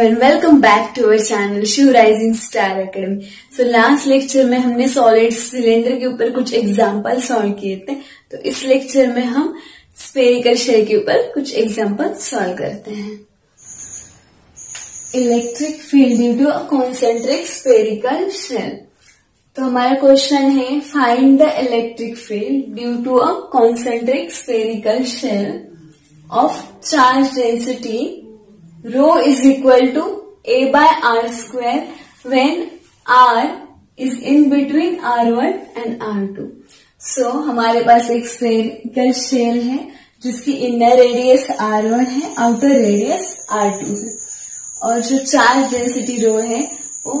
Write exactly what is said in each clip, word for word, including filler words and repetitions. everyone, welcome back to our channel Shiv rising star academy. So last lecture में हमने solid cylinder के ऊपर कुछ एग्जाम्पल सॉल्व किए थे, तो इस लेक्चर में हम स्फेरिकल शेल के ऊपर कुछ एग्जाम्पल सॉल्व करते हैं। Electric field due to a concentric spherical shell. तो हमारा क्वेश्चन है find the electric field due to a concentric spherical shell of charge density Rho is equal to A by R square when R is in between R one and R two। So हमारे पास एक spherical shell है जिसकी inner radius R one है, outer radius R two है, और जो charge density rho है वो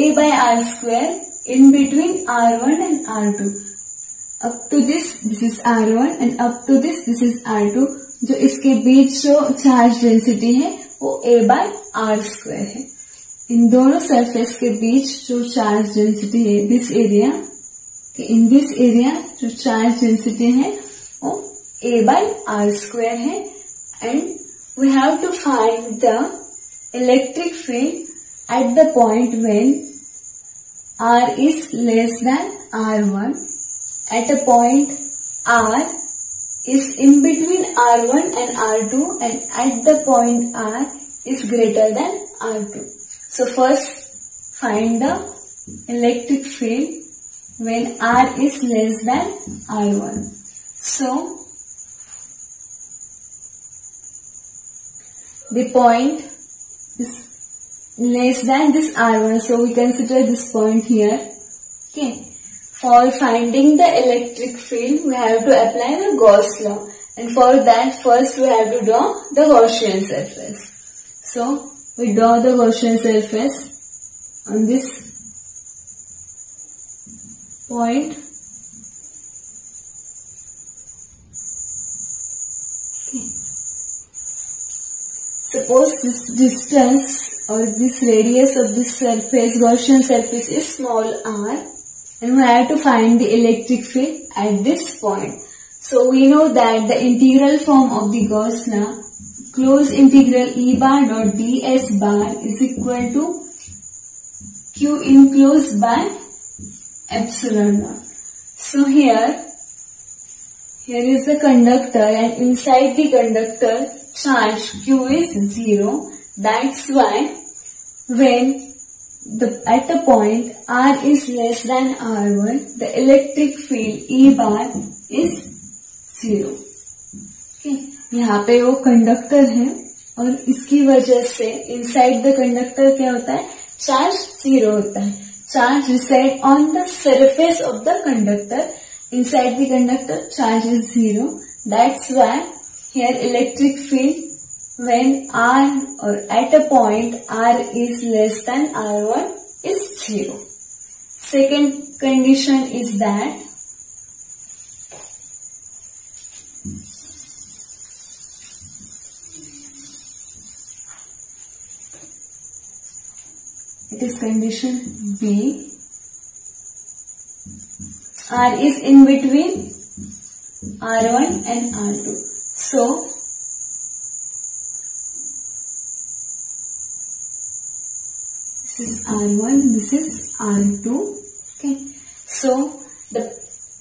A by R square in between R one and R two। Up to this this is R one and up to this this is R two। जो इसके बीच जो charge density है वो A by R square है। इन दोनों surface के बीच जो चार्ज डेंसिटी है दिस एरिया कि इन दिस एरिया जो चार्ज डेंसिटी है वो A by R स्क्वायर है। And we have to find the electric field at the point when R is less than R one, at a point R is in between R one and R two, and at the point R is greater than R two. So first find the electric field when R is less than R one. So the point is less than this R one, so we consider this point here. Okay. For finding the electric field, we have to apply the Gauss law, and for that first we have to draw the Gaussian surface. So we draw the Gaussian surface on this point. Okay. Suppose this distance or this radius of this surface, Gaussian surface, is small r. And we have to find the electric field at this point. So we know that the integral form of the Gauss law, closed integral E bar dot ds bar is equal to Q enclosed by epsilon naught. So here, here is the conductor, and inside the conductor charge Q is zero. That's why when The, at the point R is less than R one, the electric field E bar is zero। okay. यहाँ पे वो conductor है और इसकी वजह से inside the conductor क्या होता है, चार्ज जीरो होता है। Charge reside on the surface of the conductor, inside the conductor charge is zero। That's why here electric field when R or at a point R is less than R one is zero. Second condition is that it is condition B, R is in between R one and R two. So this is R one, this is R two. Okay. So the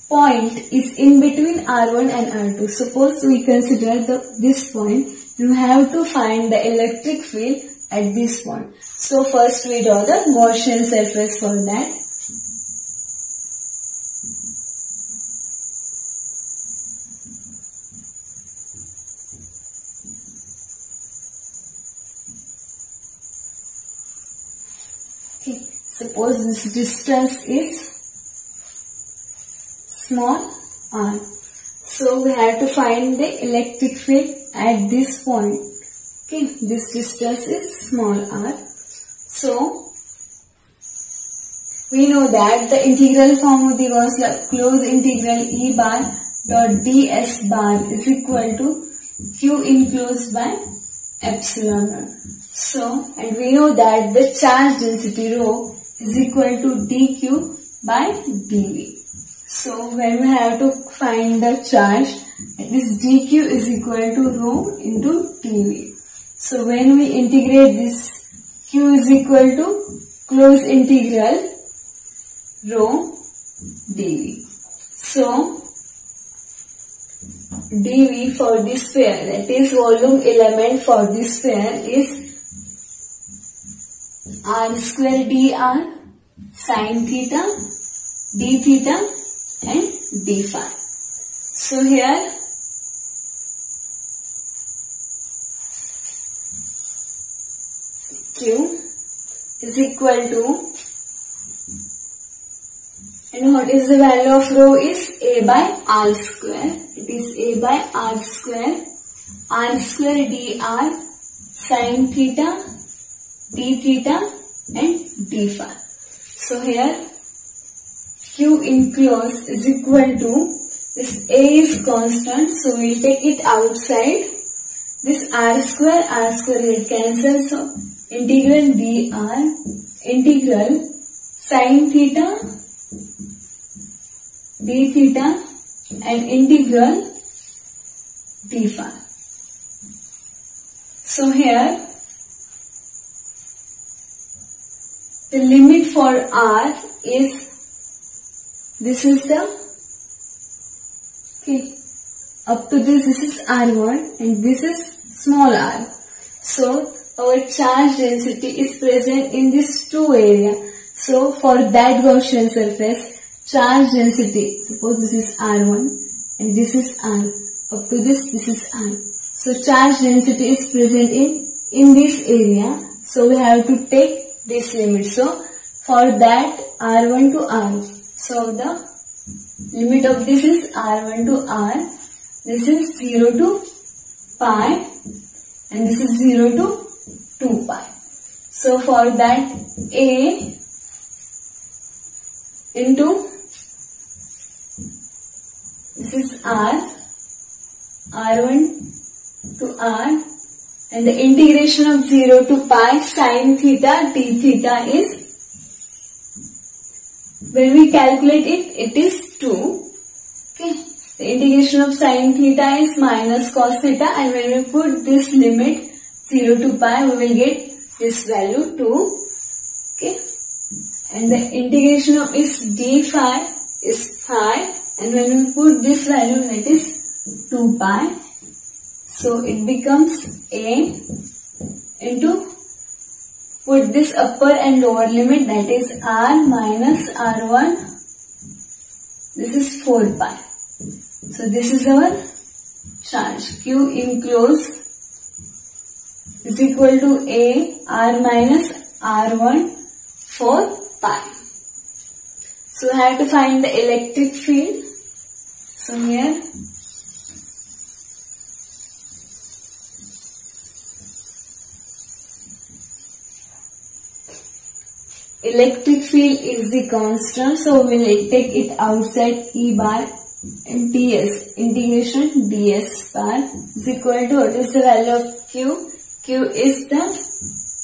point is in between R one and R two. Suppose we consider the, this point. You have to find the electric field at this point. So first we draw the Gaussian surface for that. Suppose this distance is small r. So we have to find the electric field at this point. Okay, this distance is small r. So we know that the integral form of the Gauss law, closed integral E bar dot ds bar is equal to Q enclosed by epsilon naught. So, and we know that the charge density rho is equal to dq by dv. So, when we have to find the charge, it is dq is equal to rho into dv. So, when we integrate this Q is equal to closed integral rho dV. So, dV for this sphere, that is volume element for this sphere, is r square dr sin theta d theta and d phi. So here Q is equal to, and what is the value of rho is a by r square. It is a by r square, r square dr sin theta d theta and d phi. So here Q enclosed is equal to, this a is constant, so we will take it outside. This r square, r square will cancel, so integral dr integral sin theta d theta and integral d phi. So here the limit for r is, this is the, okay, up to this, this is r one and this is small r. So our charge density is present in this two area. So for that Gaussian surface, charge density, suppose this is r one and this is r, up to this, this is r. So charge density is present in, in this area. So we have to take this limit. So for that r one to r, so the limit of this is r one to r. This is zero to pi and this is zero to two pi. So for that a into, this is r, r one to r, and the integration of zero to pi sin theta d theta is, when we calculate it, it is two. Okay, the integration of sin theta is minus cos theta, and when we put this limit zero to pi, we will get this value two. Okay, and the integration of is d phi is phi. And when we put this value, that is two pi. So it becomes a into, put this upper and lower limit, that is r minus r one. This is four pi. So this is our charge. Q enclosed is equal to a r minus r one four pi. So I have to find the electric field. So here electric field is the constant, so we will take it outside. E bar and ds integration ds bar is equal to, what is the value of Q? Q is the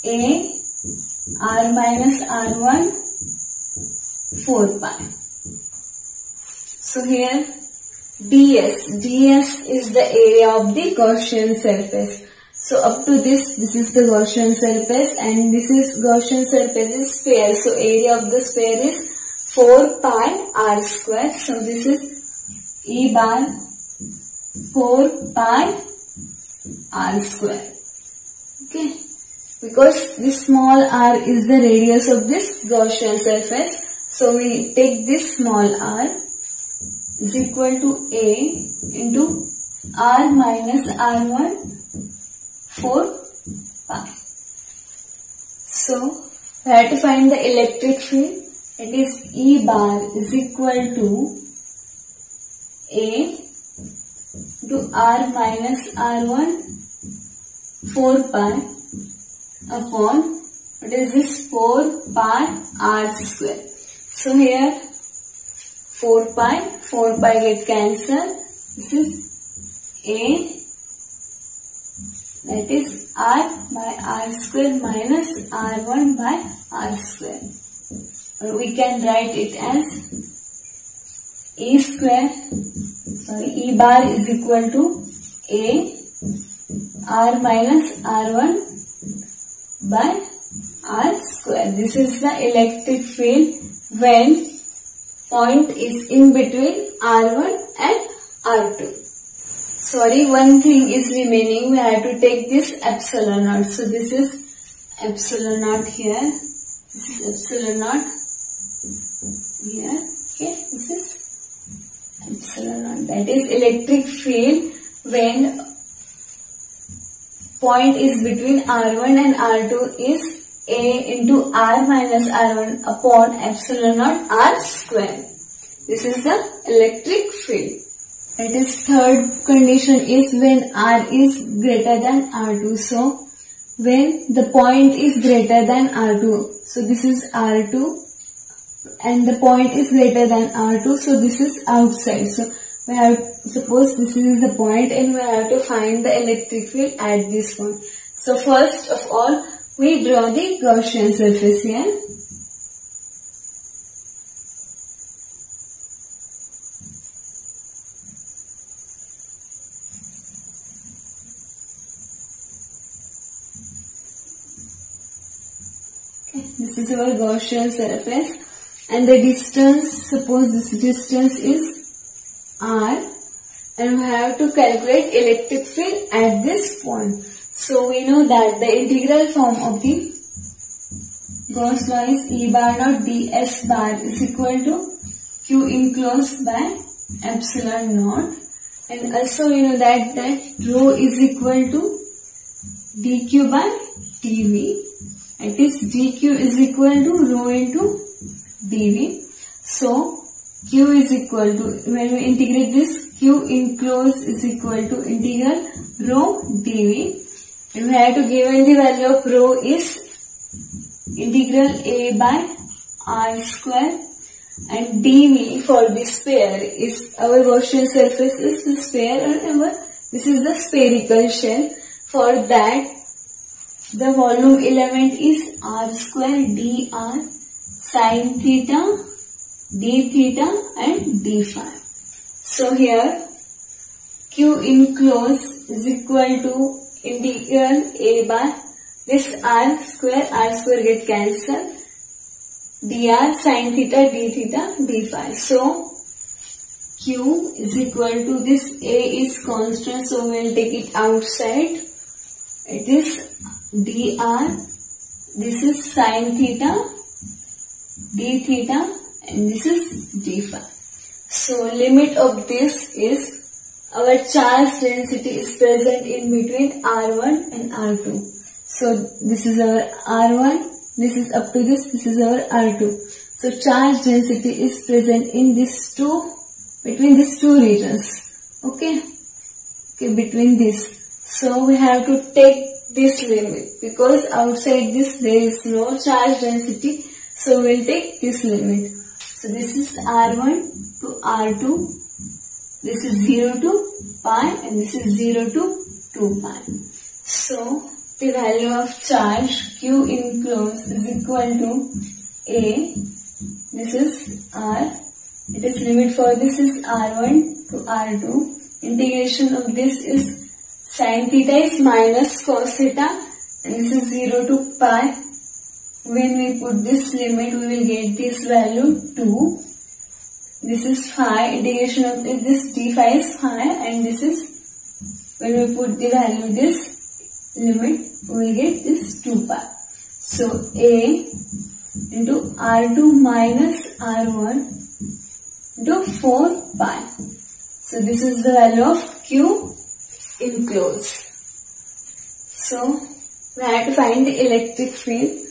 a r minus r one four pi. So here ds, ds is the area of the Gaussian surface. So up to this, this is the Gaussian surface and this is Gaussian surface is sphere. So area of the sphere is four pi r square. So this is E bar four pi r square. Okay, because this small r is the radius of this Gaussian surface. So we take this small r is equal to a into r minus r one four pi. So we have to find the electric field. It is E bar is equal to a into r minus r one four pi upon, what is this, four pi r square. So here four pi, four pi get cancelled. This is a, that is r by r square minus r one by r square. Or we can write it as a square, sorry, E bar is equal to a r minus r one by r square. This is the electric field when point is in between R one and R two. Sorry, one thing is remaining. We have to take this epsilon naught. So this is epsilon naught here. This is epsilon naught here. Okay, this is epsilon naught. That is electric field when point is between R one and R two is A into R minus R one upon epsilon naught R square. This is the electric field. That is, third condition is when R is greater than R two. So when the point is greater than R two. So this is R two and the point is greater than R two. So this is outside. So we have, suppose this is the point and we have to find the electric field at this point. So first of all, we draw the Gaussian surface here. This is our Gaussian surface and the distance, suppose this distance is R and we have to calculate electric field at this point. So we know that the integral form of the Gauss law is E bar naught ds bar is equal to Q enclosed by epsilon naught, and also we know that that rho is equal to dQ by dV. That is, dQ is equal to rho into dV. So Q is equal to, when we integrate this, Q enclosed is equal to integral rho dV, and we have to given the value of rho is integral A by R square, and dV for this sphere is, our Gaussian surface is the sphere, and our, this is the spherical shell. For that, the volume element is R square dr sin theta d theta and d phi. So here Q enclosed is equal to integral A by this R square, R square get cancelled, dr sin theta d theta d phi. So Q is equal to, this A is constant, so we will take it outside. It is dr, this is sin theta d theta and this is d phi. So limit of this is, our charge density is present in between R one and R two. So this is our R one, this is up to this, this is our R two. So charge density is present in these two, between these two regions. Okay, okay, between this. So we have to take this limit because outside this there is no charge density, so we will take this limit. So this is R one to R two, this is zero to pi and this is zero to two pi. So the value of charge Q enclosed is equal to A, this is R, it is limit for this is R one to R two, integration of this is sin theta is minus cos theta and this is zero to pi. When we put this limit we will get this value two. This is phi, integration of this d phi is phi, and this is, when we put the value this limit we will get this two pi. So A into R two minus R one into four pi. So this is the value of Q enclosed. So we have to find the electric field.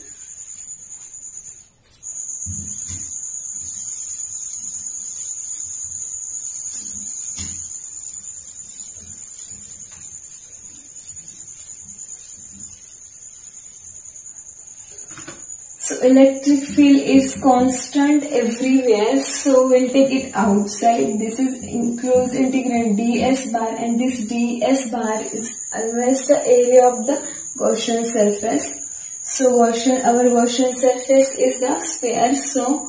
So electric field is constant everywhere, so we'll take it outside. This is enclosed integral ds bar and this ds bar is always the area of the Gaussian surface. So Gaussian, our Gaussian surface is the sphere, so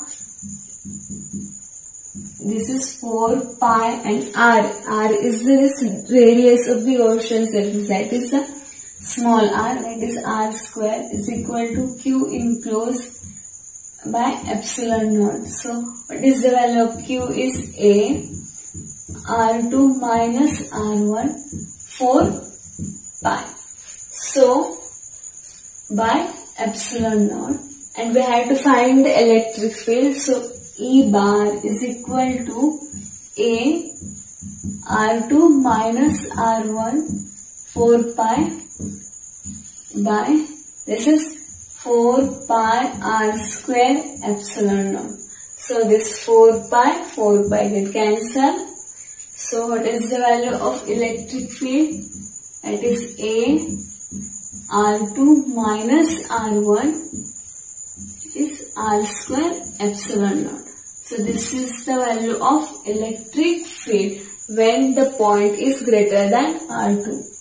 this is four pi and r. r is the radius of the Gaussian surface, that is the small r, that is r square, is equal to Q enclosed by epsilon naught. So what is the value of Q is A R two minus R one four pi. So by epsilon naught, and we have to find the electric field. So E bar is equal to A R two minus R one four pi by, this is four pi R square epsilon naught. So this four pi, four pi get cancelled. So what is the value of electric field? That is A R two minus R one, it is R square epsilon naught. So this is the value of electric field when the point is greater than R two.